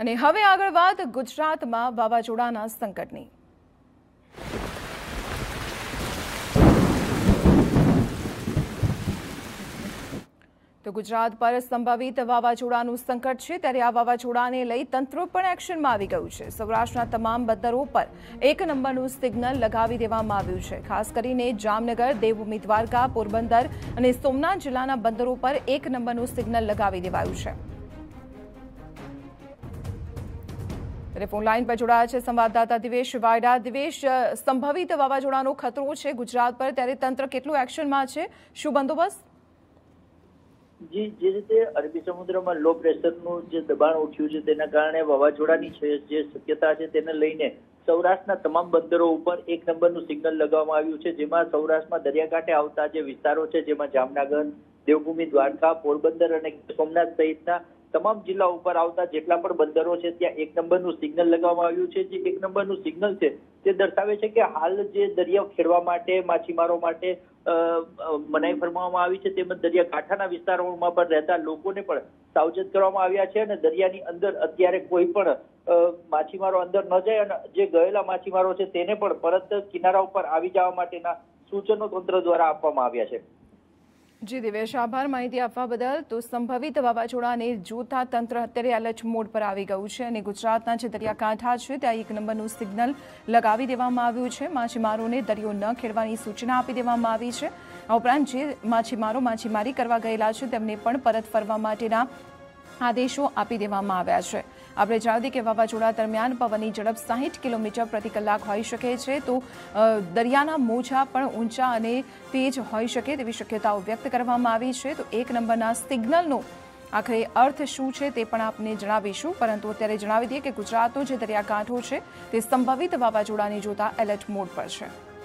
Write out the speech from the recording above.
અને હવે આગળ વાત ગુજરાતમાં વાવાઝોડાના સંકટની। तो गुजरात पर संभावित वावाझोडानुं संकट छे त्यारे आ वावाझोडाने लई तंत्र पण एक्शनमां आवी गयुं छे। सौराष्ट्रना तमाम बंदरो पर एक नंबरनुं सिग्नल लगावी देवामां आव्युं छे। खास करीने जामनगर, देवभूमि, द्वारका, पोरबंदर अने सोमनाथ जिल्लाना बंदरो पर एक नंबरनुं सिग्नल लगावी देवायुं छे। टेलीफोन लाइन पर जोड़ाया है संवाददाता दिवेश वायडा। दिवेश, संभावित वावाझोडानो खतरो छे गुजरात पर, त्यारे तंत्र केटलुं एक्शनमां छे, शुं बंदोबस्त? जी, जे रीते अरबी समुद्र में लो प्रेशर नु जे दबाण उठ्यु छे तेना कारणे वावाझोडानी जे शक्यता छे तेने लईने सौराष्ट्रना तमाम बंदरो उपर एक नंबरनुं सिग्नल लगाववामां आव्युं छे। जेमां सौराष्ट्रमां दरियाकांठे आवता जे विस्तारो छे जेमां जामनगर, देवभूमि, द्वारका, पोरबंदर अने सोमनाथ सहितना तमाम जिल्ला उपर आवता जेटला पण बंदरो छे त्यां एक नंबरनुं सिग्नल लगाववामां आव्युं छे। जे एक नंबरनुं सिग्नल छे ते दर्शावे छे के हाल जे दरियो खेडवा माटे माछीमारो माटे मनाई फरमाववामां आवी छे। तेम दरियाकांठाना विस्तारोमां पण रहता लोकोने पण सावचेत करवामां आव्या छे अने दरियानी अंदर अत्यारे कोई पण माछीमारो अंदर न जाय अने जे गयेला माछीमारो छे तेने पण परत किनारा उपर आवी जवा माटेना सूचनो तंत्र द्वारा आपवामां आव्या छे। जी दिवेश, आभार माहिती आपवा बदल। तो संभावित वावाझोडाने जोता तंत्र अत्यारे अलर्ट मोड पर आवी गयुं छे अने गुजरातना जे दरियाकांठा छे त्यां एक नंबरनुं सिग्नल लगावी देवामां आव्युं छे। माछीमारोने दरियो न खेडवानी सूचना आपी देवामां आवी छे। आ उपरांत जे माछीमारो माछीमारी करवा गयेला छे तेમને પણ પરત ફરવા માટેના આદેશો આપી દેવામાં આવ્યા છે। આપણે જાણીએ કે વાવાઝોડા દરમિયાન પવનની ઝડપ 60 કિલોમીટર પ્રતિ કલાક હોઈ શકે છે, તો દરિયાના મોજા પણ ઊંચા અને તેજ હોઈ શકે તેવી શક્યતાઓ વ્યક્ત કરવામાં આવી છે। તો એક નંબરના સિગ્નલનો આખરે અર્થ શું છે તે પણ આપણે જણાવીશું, પરંતુ અત્યારે જણાવી દઈએ કે ગુજરાતનો જે દરિયાકાંઠો છે તે સંભવિત વાવાઝોડાને જોતા એલર્ટ મોડ પર છે।